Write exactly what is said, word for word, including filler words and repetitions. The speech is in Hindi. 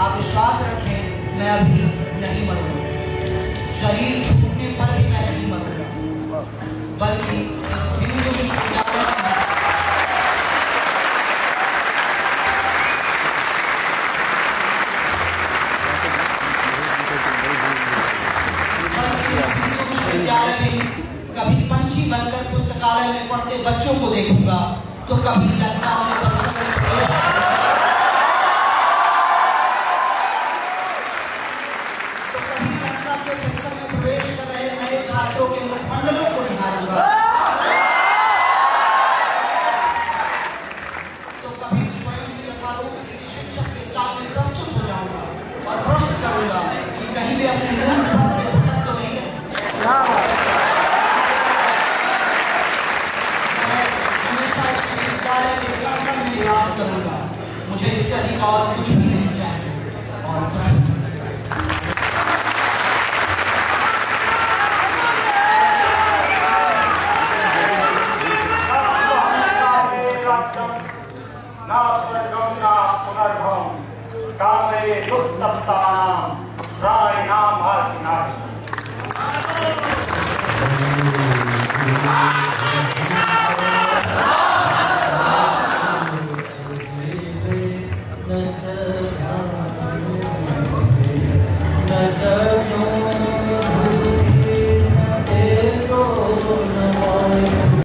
आप विश्वास रखें, मैं अभी नहीं मरूंगा, शरीर छूटने पर भी मैं नहीं मरूंगा, बल्कि इस बिंदु विश्व बनकर पुस्तकालय में पढ़ते बच्चों को देखूंगा तो कभी लता से तो कभी लता से परिसर में प्रवेश कर रहे नए छात्रों के मुखमंडलों को निहारूंगा, तो कभी स्वयं की लता को किसी शिक्षक के सामने प्रस्तुत हो जाऊंगा और प्रश्न करूंगा कि कहीं भी अपने मूल पद से भटक तो नहीं है। करूंगा, मुझे इससे अधिक और कुछ भी नहीं चाहिए और कुछ भी नहीं। Thank you.